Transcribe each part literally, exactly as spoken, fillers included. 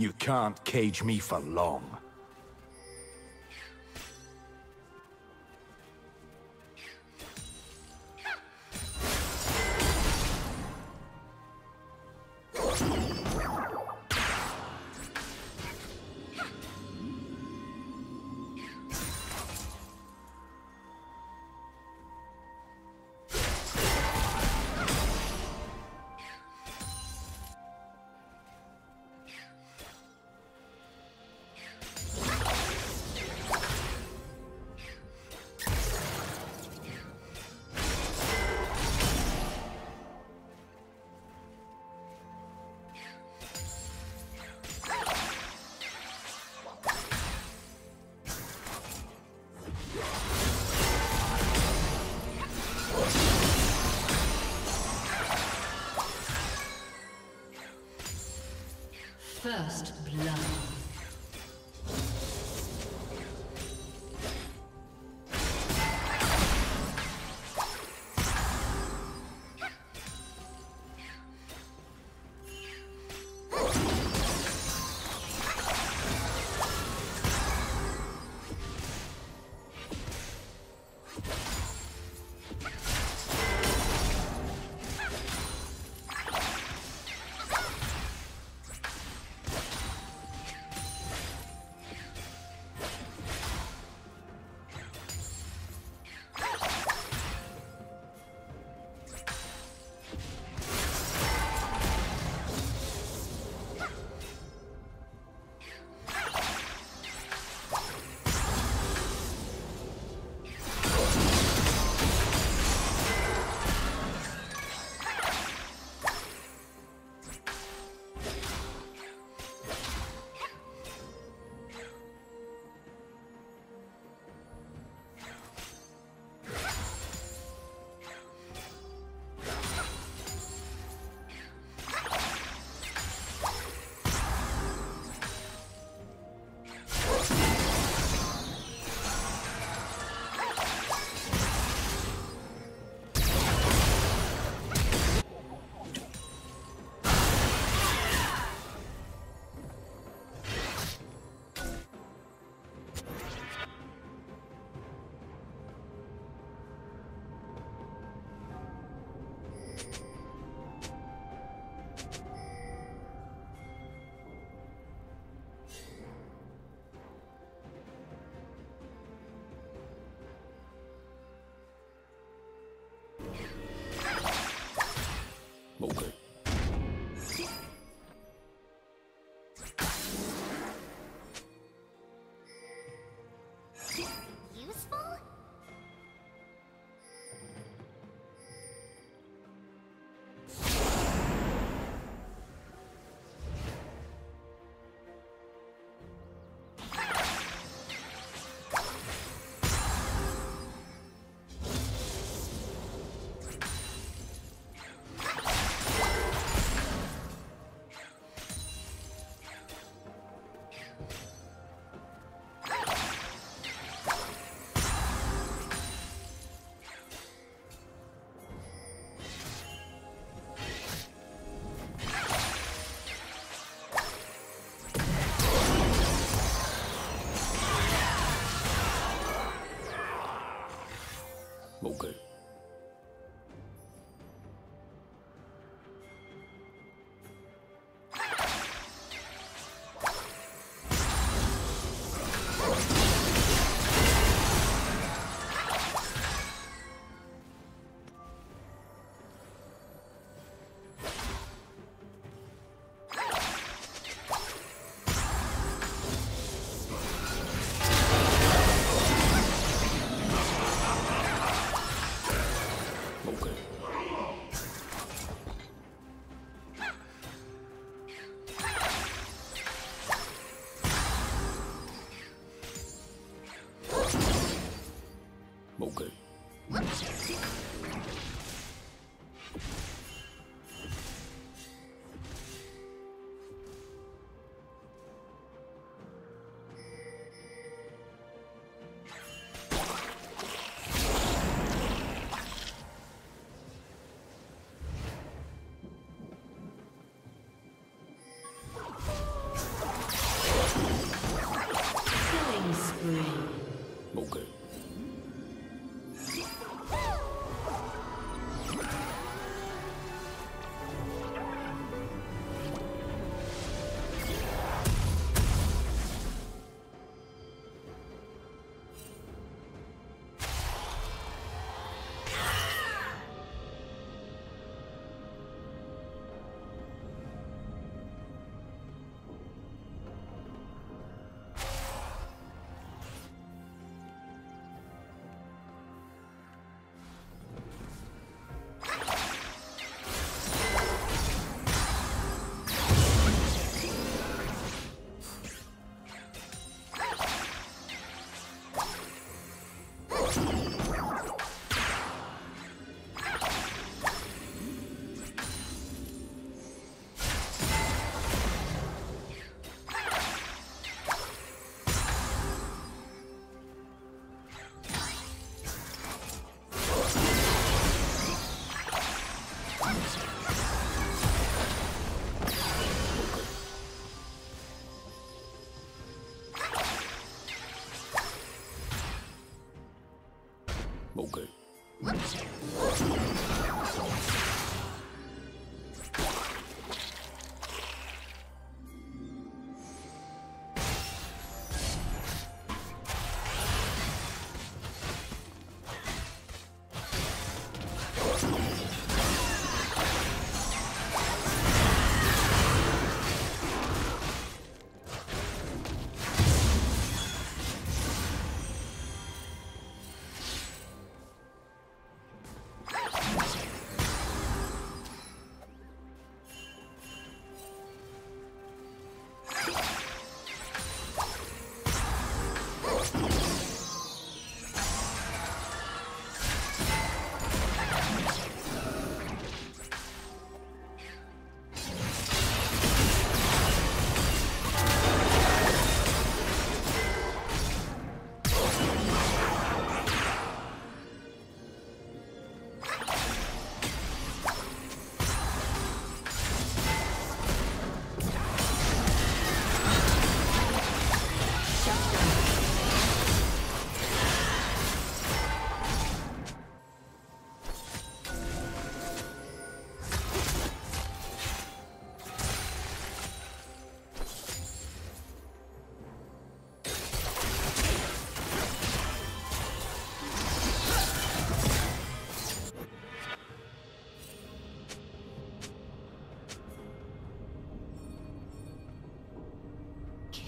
You can't cage me for long. First blood.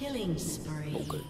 Killing spree. Okay.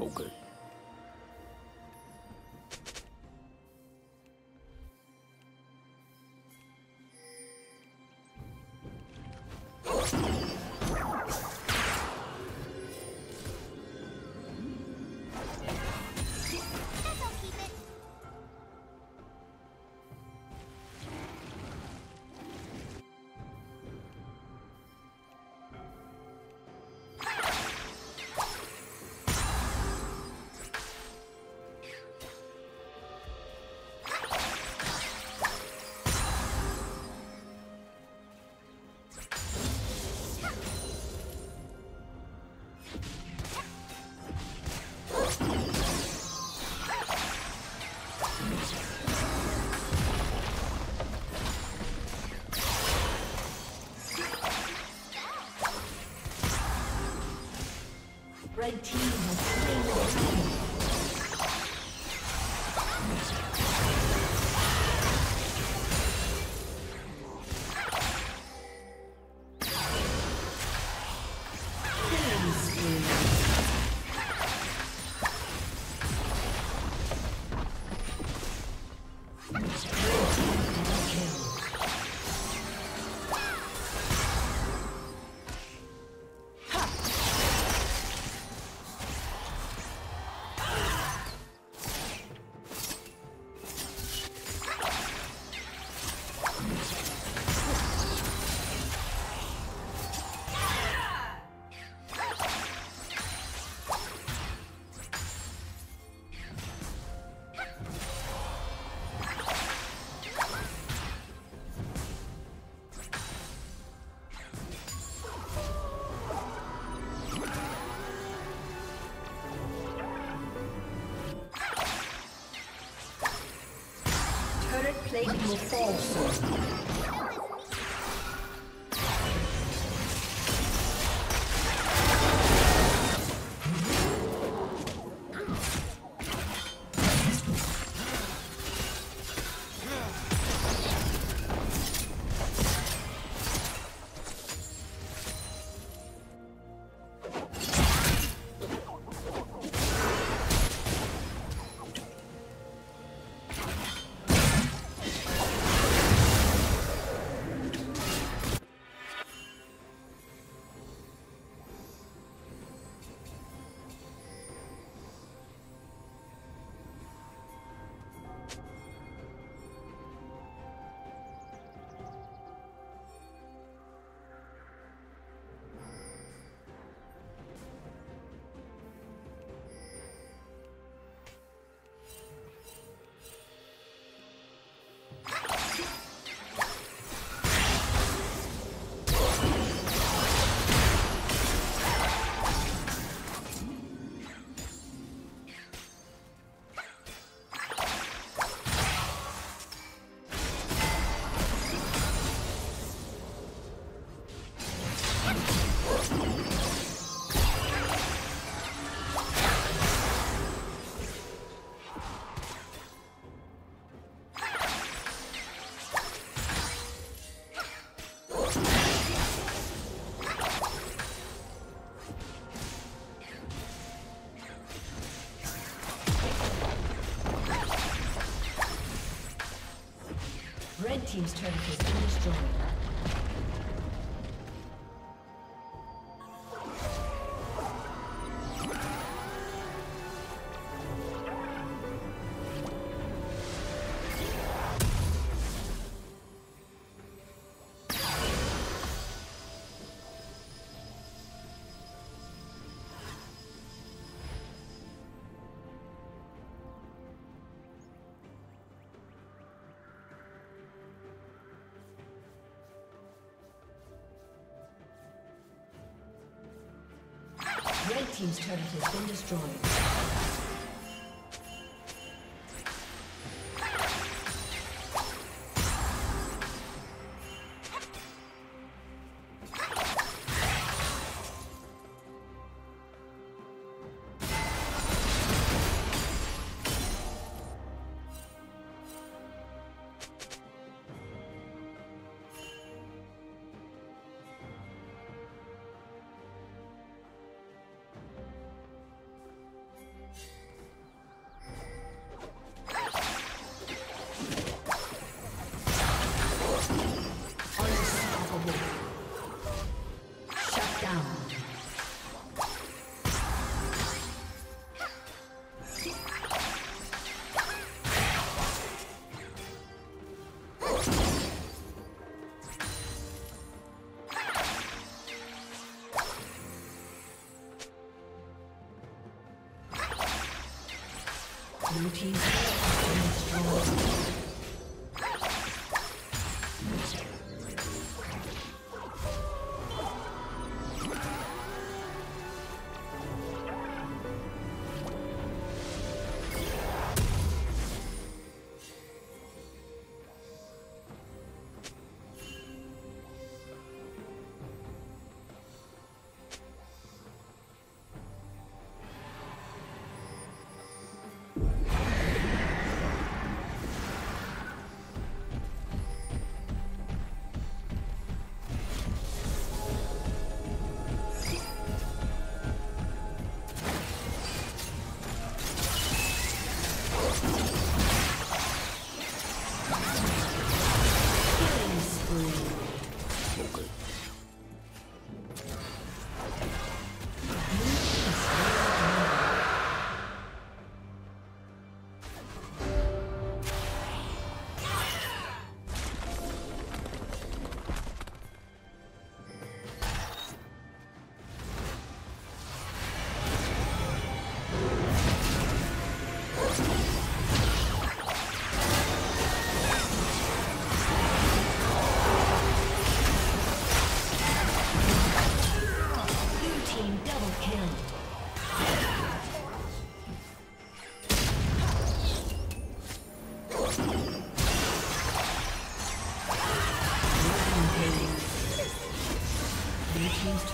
Okay. plate will fall soon. Red team's turret has been destroyed. Red team's turret has been destroyed. Blue team's turret has been destroyed. team's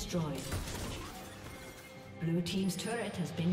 Destroyed. Blue team's turret has been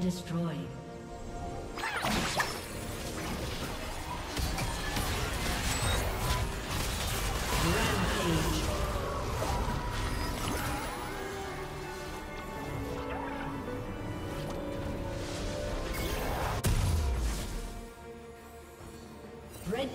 Destroyed. Rampage. Red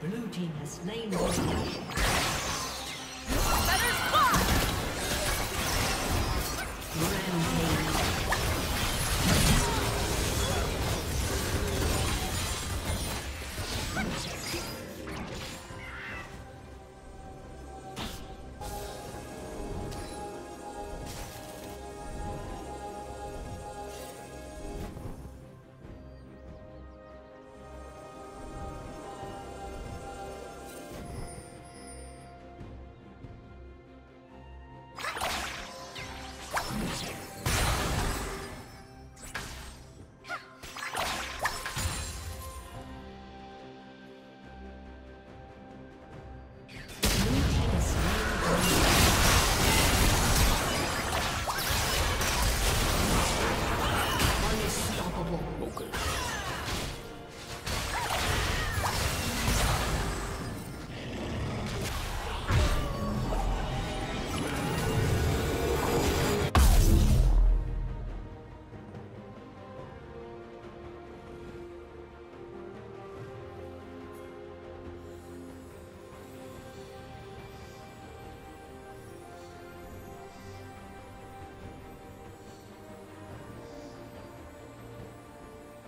Blue team has slain the Rampage.